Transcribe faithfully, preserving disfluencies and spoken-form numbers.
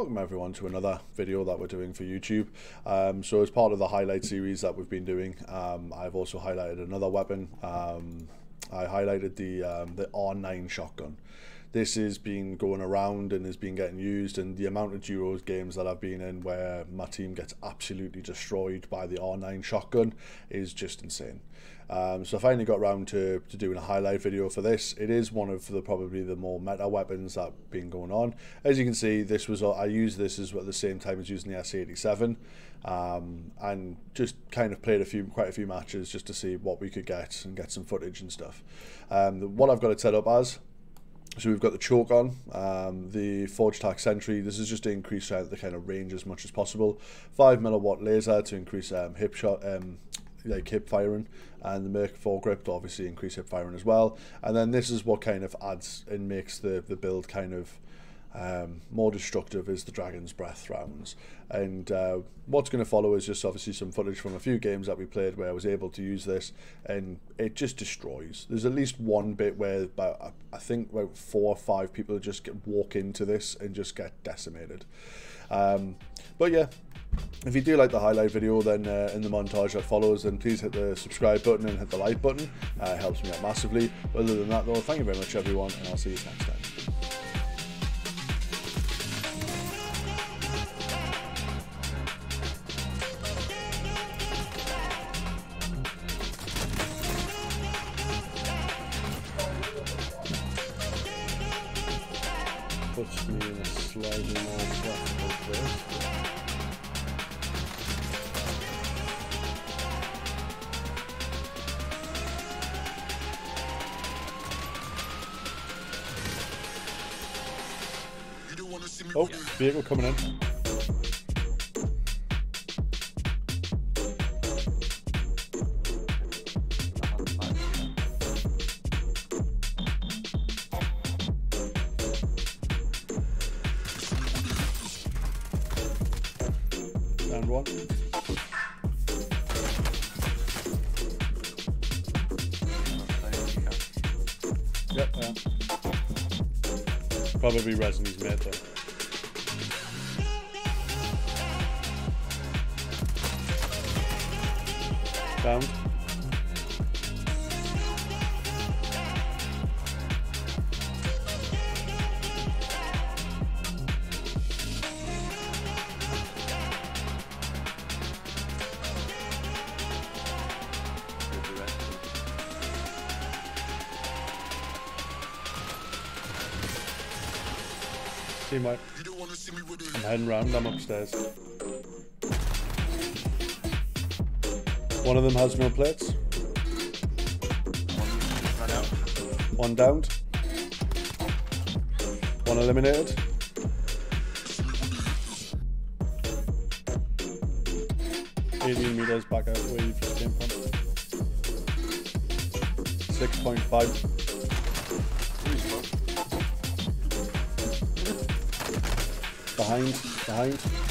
Welcome everyone to another video that we're doing for YouTube. Um, so as part of the highlight series that we've been doing, um, I've also highlighted another weapon. Um, I highlighted the, um, the R nine shotgun. This has been going around and has been getting used, and the amount of duos games that I've been in where my team gets absolutely destroyed by the R nine shotgun is just insane. Um, so I finally got around to, to doing a highlight video for this. It is one of the probably the more meta weapons that have been going on. As you can see, this was I used this as at the same time as using the S C eighty-seven, um, and just kind of played a few quite a few matches just to see what we could get and get some footage and stuff. Um, what I've got it set up as. So we've got the choke on, um, the Forge Tac Sentry. This is just to increase uh, the kind of range as much as possible. five milliwatt laser to increase um, hip shot, um, like hip firing, and the Merc foregrip to obviously increase hip firing as well. And then this is what kind of adds and makes the, the build kind of um, more destructive is the Dragon's Breath rounds. And uh, what's going to follow is just obviously some footage from a few games that we played where I was able to use this, and it just destroys. There's at least one bit where about, I think about four or five people just get, walk into this and just get decimated. Um, but yeah, if you do like the highlight video, then uh, in the montage that follows, then please hit the subscribe button and hit the like button. Uh, it helps me out massively. Other than that though, thank you very much everyone, and I'll see you next time. Puts me in a slightly more flexible place. Oh, vehicle coming in. And one. Yep, yeah. Probably resin is made though. Down. Team wipe. I'm heading round, I'm upstairs. One of them has no plates. One downed. One eliminated. eighteen meters back out where you just came from. six point five. Behind, behind.